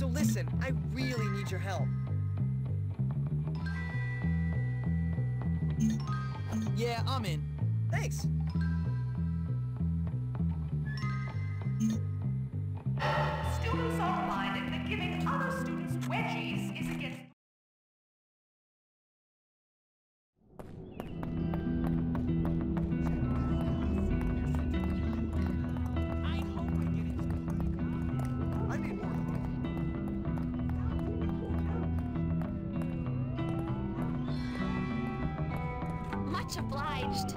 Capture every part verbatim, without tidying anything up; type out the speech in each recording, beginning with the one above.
So listen, I really need your help. Yeah, I'm in. Thanks. Students are reminded that giving other students wedgies is against... obliged.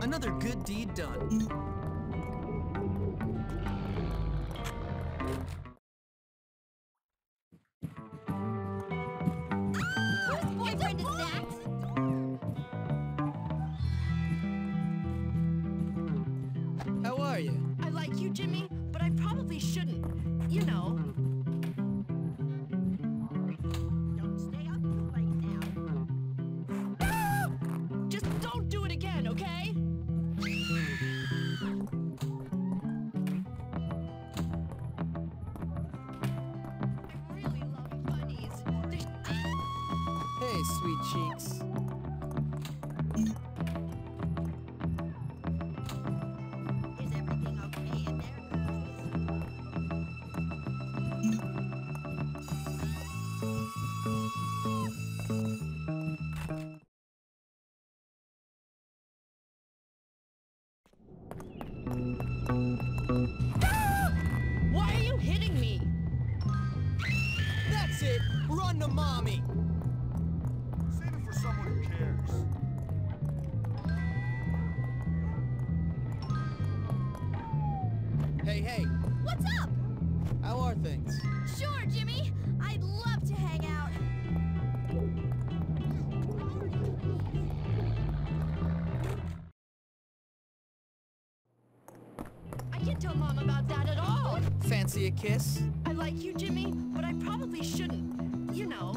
Another good deed done. Ah, whose boyfriend is that? How are you? I like you, Jimmy, but I probably shouldn't. You know. Sweet cheeks. Is everything okay in there? Why are you hitting me? That's it! Run to mommy! Hey, hey. What's up? How are things? Sure, Jimmy. I'd love to hang out. I can't tell Mom about that at all. Fancy a kiss? I like you, Jimmy, but I probably shouldn't. You know.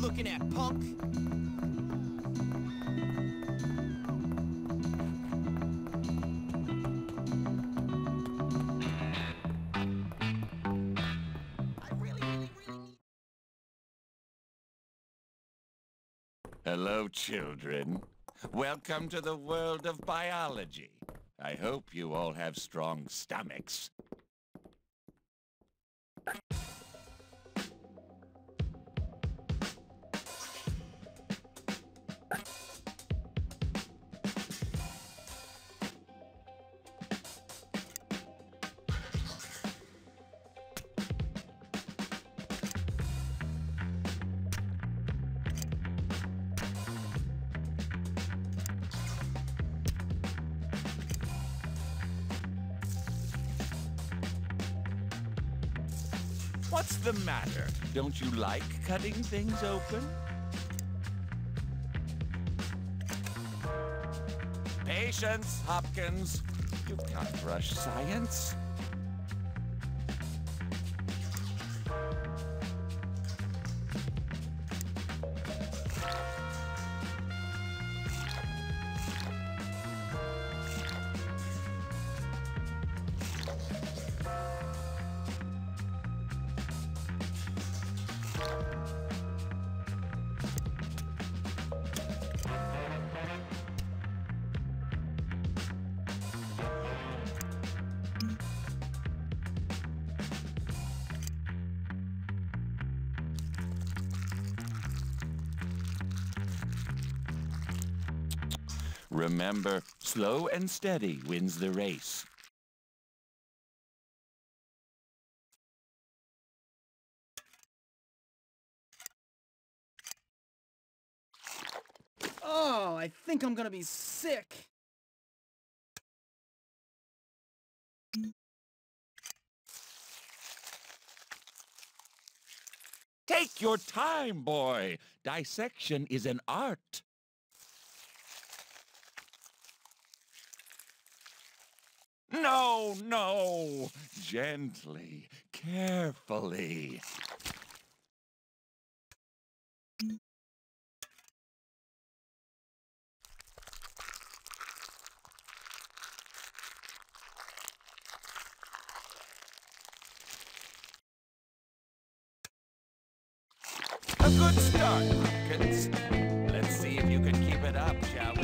Looking at, punk? I really, really, really need... Hello, children. Welcome to the world of biology. I hope you all have strong stomachs. What's the matter? Don't you like cutting things open? Patience, Hopkins. You can't rush science. Remember, slow and steady wins the race. Oh, I think I'm gonna be sick. Take your time, boy. Dissection is an art. No, no! Gently, carefully. A good start, Hopkins. Let's see if you can keep it up, shall we?